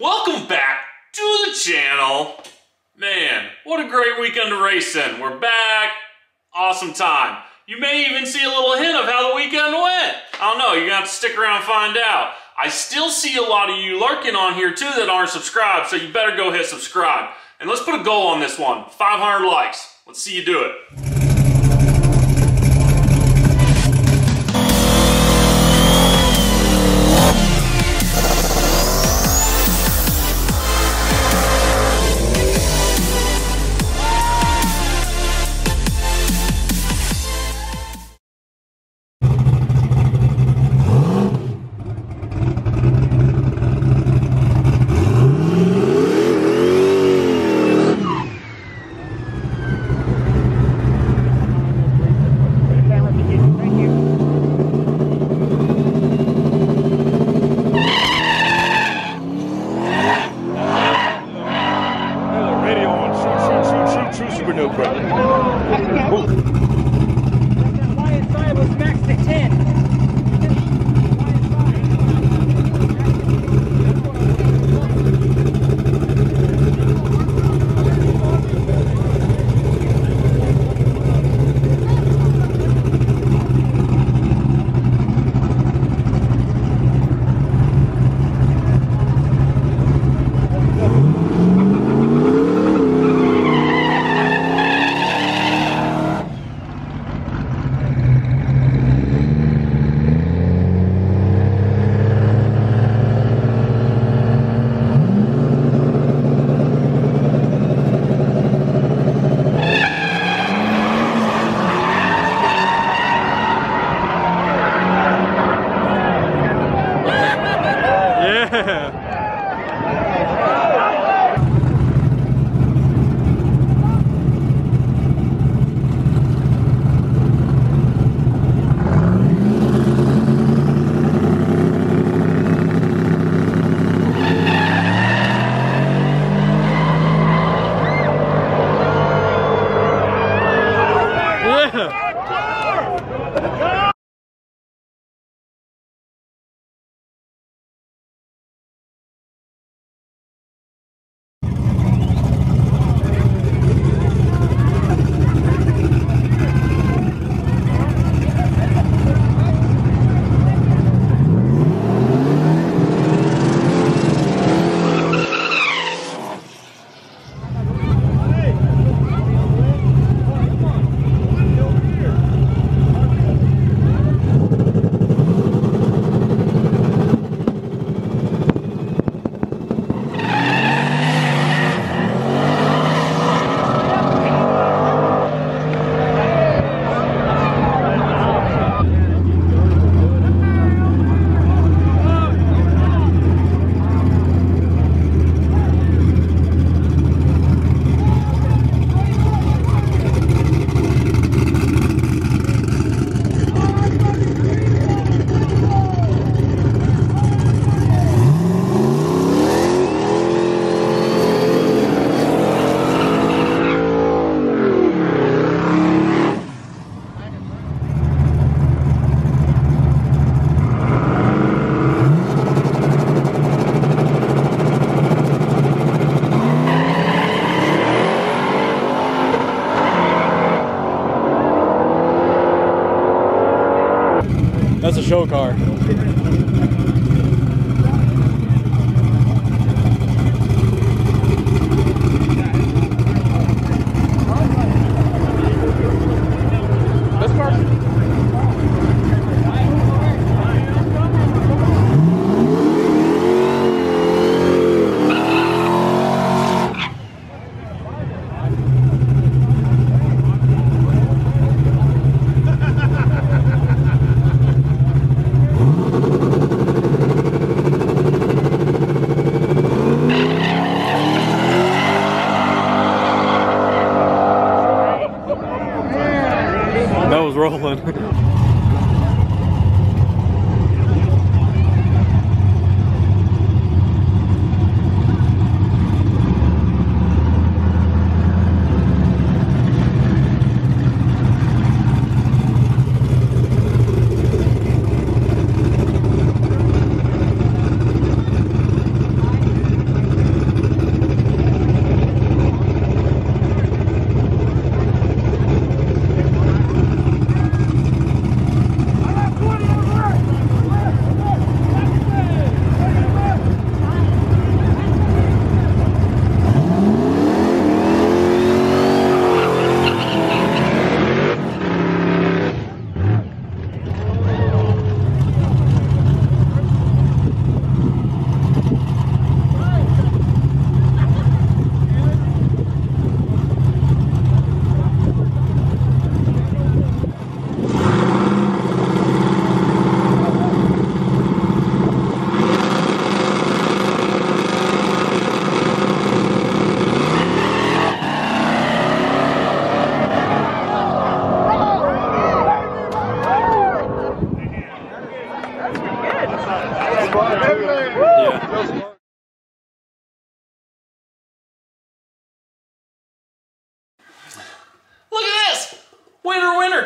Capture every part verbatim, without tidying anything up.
Welcome back to the channel. Man, what a great weekend to race in. We're back. Awesome time. You may even see a little hint of how the weekend went. I don't know. You're going to have to stick around and find out. I still see a lot of you lurking on here too that aren't subscribed, so you better go hit subscribe. And let's put a goal on this one. five hundred likes. Let's see you do it. That's a show car. Thank you.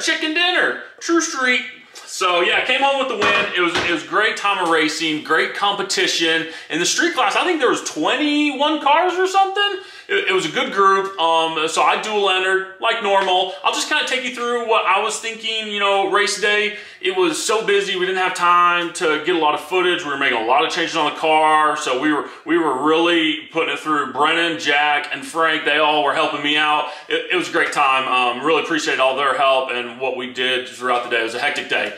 chicken dinner. True Street. So yeah, came home with the win. It was it was great time of racing, great competition. In the street class, I think there was twenty-one cars or something. It, it was a good group. Um, so I dual entered like normal. I'll just kind of take you through what I was thinking. You know, race day. It was so busy. We didn't have time to get a lot of footage. We were making a lot of changes on the car, so we were we were really putting it through. Brennan, Jack, and Frank. They all were helping me out. It, it was a great time. Um, really appreciated all their help and what we did throughout the day. It was a hectic day.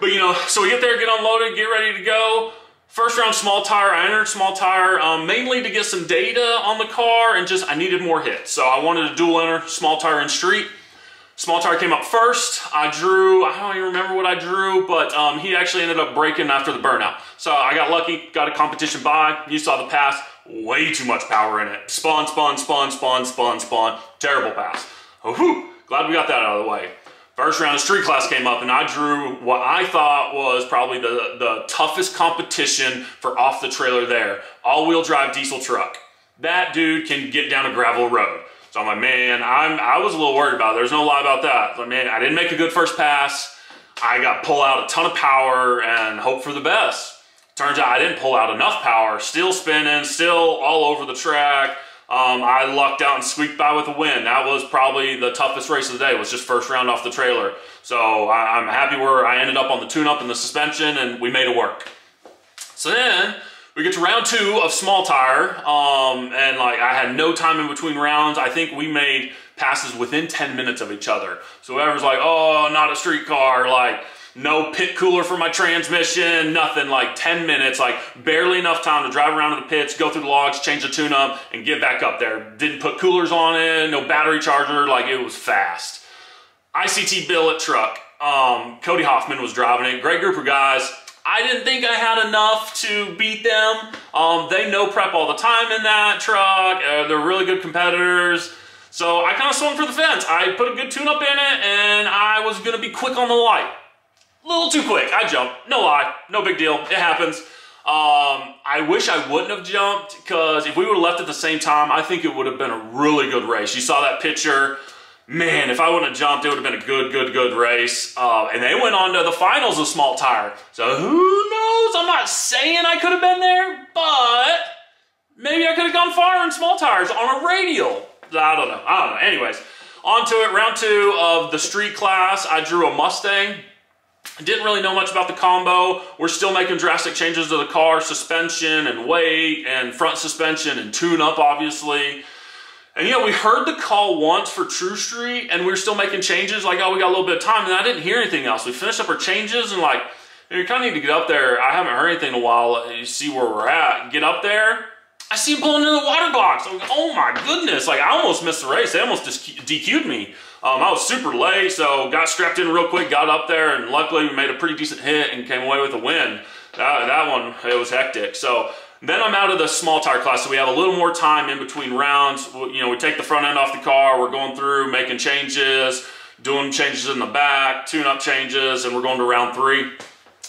But you know, so we get there, get unloaded, get ready to go. First round small tire, I entered small tire um, mainly to get some data on the car and just I needed more hits. So I wanted to dual enter small tire and street. Small tire came up first. I drew, I don't even remember what I drew, but um, he actually ended up breaking after the burnout. So I got lucky, got a competition by. You saw the pass, way too much power in it. Spun, spun, spun, spun, spun, spun. Terrible pass. Oh, glad we got that out of the way. First round of street class came up and I drew what I thought was probably the, the toughest competition for off the trailer there. All-wheel drive diesel truck. That dude can get down a gravel road. So I'm like, man, I'm, I was a little worried about it. There's no lie about that. Like, man, I didn't make a good first pass. I got pulled out a ton of power and hope for the best. Turns out I didn't pull out enough power. Still spinning, still all over the track. Um, I lucked out and squeaked by with a win. That was probably the toughest race of the day, was just first round off the trailer. So I, I'm happy where I ended up on the tune-up and the suspension, and we made it work. So then we get to round two of small tire, um, and like I had no time in between rounds. I think we made passes within ten minutes of each other. So whoever's like, oh, not a street car, like no pit cooler for my transmission, nothing, like ten minutes, like barely enough time to drive around to the pits, go through the logs, change the tune-up, and get back up there. Didn't put coolers on it, no battery charger, like it was fast. I C T billet truck, um, Cody Hoffman was driving it, great group of guys. I didn't think I had enough to beat them. Um, they no prep all the time in that truck, uh, they're really good competitors. So I kind of swung for the fence. I put a good tune-up in it, and I was gonna be quick on the light. A little too quick. I jumped. No lie. No big deal. It happens. Um, I wish I wouldn't have jumped, because if we would have left at the same time, I think it would have been a really good race. You saw that picture. Man, if I wouldn't have jumped, it would have been a good, good, good race. Uh, and they went on to the finals of small tire. So who knows? I'm not saying I could have been there, but maybe I could have gone far in small tires on a radial. I don't know. I don't know. Anyways, on to it. Round two of the street class. I drew a Mustang. Didn't really know much about the combo. We're still making drastic changes to the car, suspension and weight and front suspension and tune-up, obviously. And yeah, we heard the call once for True Street and we were still making changes. Like, oh, we got a little bit of time, and I didn't hear anything else. We finished up our changes and like, you kind of need to get up there. I haven't heard anything in a while. You see where we're at. Get up there. I see him pulling into the water box. I'm like, oh my goodness. Like, I almost missed the race. They almost D Q'd me. Um, I was super late, so got strapped in real quick, got up there, and luckily we made a pretty decent hit and came away with a win. That, that one, it was hectic. So then I'm out of the small tire class, so we have a little more time in between rounds. You know, we take the front end off the car, we're going through, making changes, doing changes in the back, tune-up changes, and we're going to round three.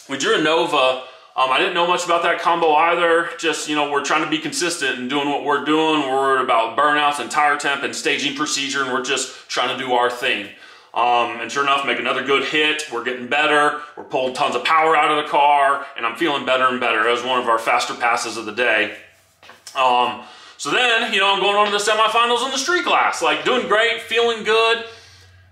We drew a Nova. Um, I didn't know much about that combo either. Just, you know, we're trying to be consistent and doing what we're doing. We're worried about burnouts and tire temp and staging procedure, and we're just trying to do our thing. Um, and sure enough, make another good hit. We're getting better. We're pulling tons of power out of the car, and I'm feeling better and better. It was one of our faster passes of the day. Um, so then, you know, I'm going on to the semifinals in the street class. Like, doing great, feeling good.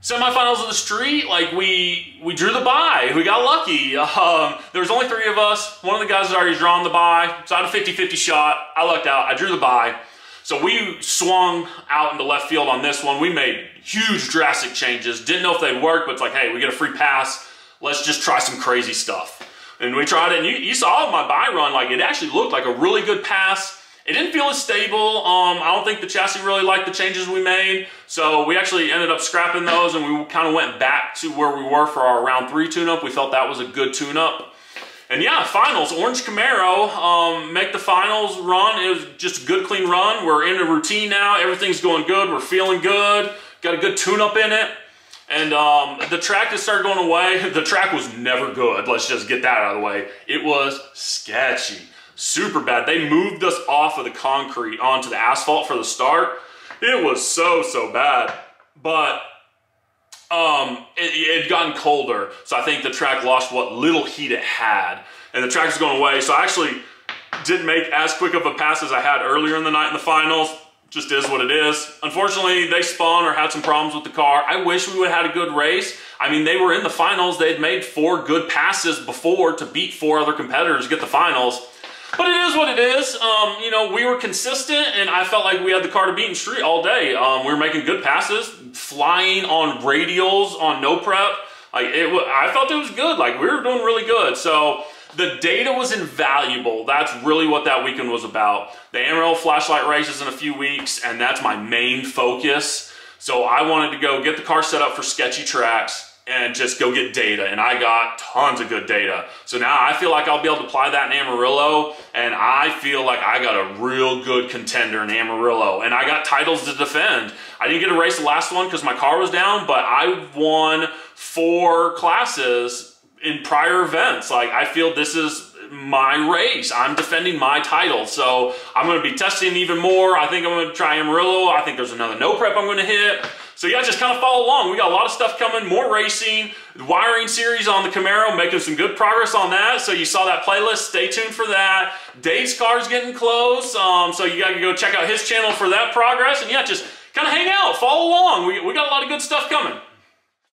Semifinals of the street, like we we drew the bye. We got lucky. Um, there was only three of us. One of the guys had already drawn the bye, so I had a fifty fifty shot. I lucked out. I drew the bye. So we swung out into left field on this one. We made huge drastic changes. Didn't know if they'd work, but it's like, hey, we get a free pass. Let's just try some crazy stuff. And we tried it, and you, you saw my bye run. Like, it actually looked like a really good pass. It didn't feel as stable. Um, I don't think the chassis really liked the changes we made. So we actually ended up scrapping those, and we kind of went back to where we were for our round three tune-up. We felt that was a good tune-up. And yeah, finals, Orange Camaro, um, make the finals run. It was just a good, clean run. We're in a routine now. Everything's going good. We're feeling good. Got a good tune-up in it. And um, the track just started going away. The track was never good. Let's just get that out of the way. It was sketchy. Super bad. They moved us off of the concrete onto the asphalt for the start. It was so, so bad. But Um, it had gotten colder, so I think the track lost what little heat it had, and the track was going away. So I actually didn't make as quick of a pass as I had earlier in the night in the finals. Just is what it is. Unfortunately, they spun or had some problems with the car. I wish we would have had a good race. I mean, they were in the finals. They'd made four good passes before to beat four other competitors to get the finals. But it is what it is. Um, you know, we were consistent, and I felt like we had the car to beat in street all day. Um, we were making good passes, flying on radials, on no prep. Like it, I felt it was good. Like, we were doing really good. So the data was invaluable. That's really what that weekend was about. The Amarillo flashlight races in a few weeks, and that's my main focus. So I wanted to go get the car set up for sketchy tracks and just go get data, and I got tons of good data. So now I feel like I'll be able to apply that in Amarillo, and I feel like I got a real good contender in Amarillo, and I got titles to defend. I didn't get to race the last one because my car was down, but I won four classes in prior events. Like, I feel this is my race. I'm defending my title, so I'm going to be testing even more. I think I'm going to try Amarillo. I think there's another no prep I'm going to hit. So yeah, just kind of follow along. We got a lot of stuff coming, more racing, the wiring series on the Camaro, making some good progress on that. So you saw that playlist, stay tuned for that. Dave's car's getting close, um, so you gotta go check out his channel for that progress. And yeah, just kind of hang out, follow along. We, we got a lot of good stuff coming.